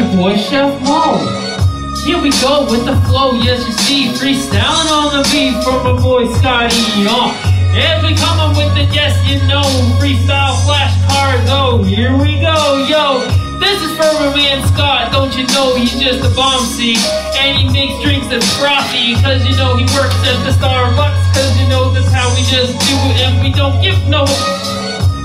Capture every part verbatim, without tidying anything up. your boy Chef Mo. Here we go with the flow, yes you see, freestyling on the beat from my boy Scotty. Oh, and we coming with the yes you know, freestyle flashcards. Oh, here we go, yo. This is for my man Scott, don't you know he's just a bomb seed. And he makes drinks that's frothy, cause you know he works at the Starbucks, cause you know that's how we just do it and we don't give no.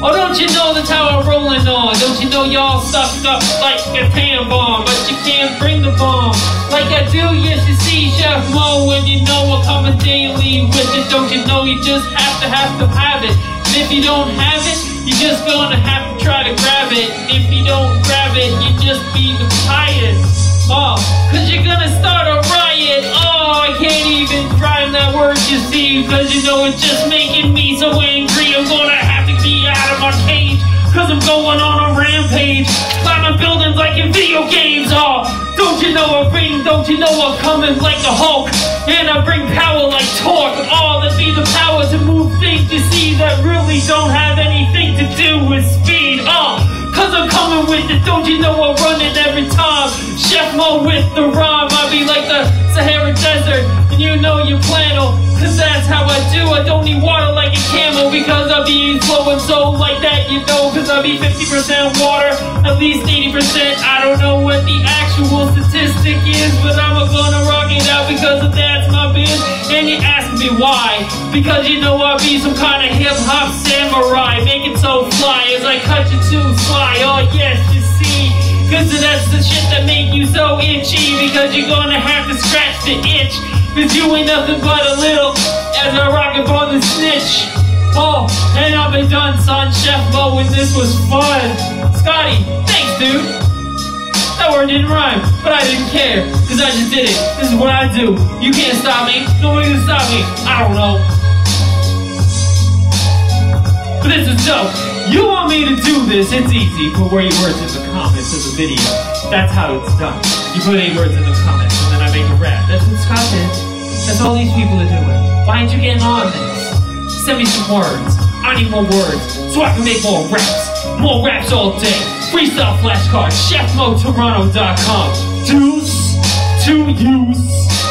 Oh, don't you know that's how I'm rolling on? Don't you know y'all sucked up like a tan bomb? But you can't bring the bomb like I do, yes you see, Chef Mo. And you know I'm coming daily with it. Don't you know you just have to have to have it. And if you don't have it, you're just gonna have to try to grab it. And if you don't grab it, you just be the highest. Oh, cause you're gonna start a riot. Oh, I can't even rhyme that word you see, cause you know it's just making me so angry. I'm gonna have to be out of my cage, cause I'm going on a rampage, climbing buildings like in video games. Oh, don't you know I bring, don't you know I'm coming like the Hulk, and I bring power like torque. Oh, that be the powers and move things you see that really don't have anything to do with speed. Oh, cause I'm coming with it, don't you know I'm running every time, Chef Mo with the rhyme. I be like the Sahara desert, and you know you flannel, cause that's how I do. I don't need water like a camel, because I be slow and so like that, you know, cause I be fifty percent water, at least eighty percent. I don't know what the actual statistic is, but I'm gonna rock it out because of that's my biz. And you ask me why, because you know I be some kind of hip-hop samurai, make it so fly as I cut you too fly. Oh yes, you see, cause that's the shit that make you so itchy, because you're gonna have to scratch the itch, cause you ain't nothing but a little, as I rock it on the snitch. Oh, and I've been done, son, Chef Mo, and this was fun. Scotty, thanks, dude. That word didn't rhyme, but I didn't care, cause I just did it. This is what I do. You can't stop me. Nobody can stop me. I don't know. But this is dope. You want me to do this? It's easy. Put where your words in the comments of the video. That's how it's done. You put any words in the comments, and then I make a rap. That's what Scott did. That's all these people are doing. Why aren't you getting on this? Send me some words. I need more words so I can make more raps. More raps all day. Freestyle flashcards. Chef Mo Toronto dot com. Deuce to use.